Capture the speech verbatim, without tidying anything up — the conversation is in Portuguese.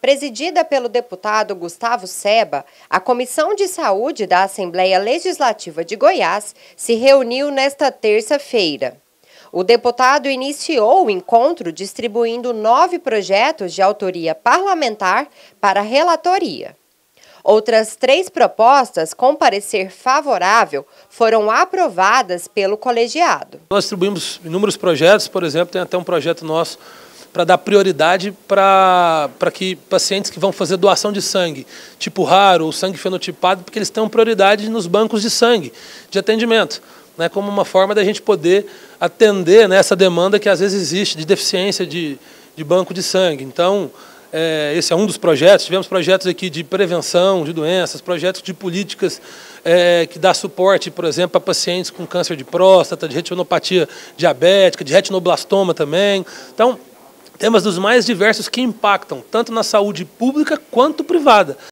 Presidida pelo deputado Gustavo Sebba, a Comissão de Saúde da Assembleia Legislativa de Goiás se reuniu nesta terça-feira. O deputado iniciou o encontro distribuindo nove projetos de autoria parlamentar para relatoria. Outras três propostas com parecer favorável foram aprovadas pelo colegiado. Nós distribuímos inúmeros projetos, por exemplo, tem até um projeto nosso para dar prioridade para para que pacientes que vão fazer doação de sangue, tipo raro ou sangue fenotipado, porque eles tenham prioridade nos bancos de sangue de atendimento, né, como uma forma da gente poder atender, né, essa demanda que às vezes existe de deficiência de, de banco de sangue. Então, esse é um dos projetos. Tivemos projetos aqui de prevenção de doenças, projetos de políticas é, que dá suporte, por exemplo, a pacientes com câncer de próstata, de retinopatia diabética, de retinoblastoma também. Então, temas dos mais diversos que impactam tanto na saúde pública quanto privada.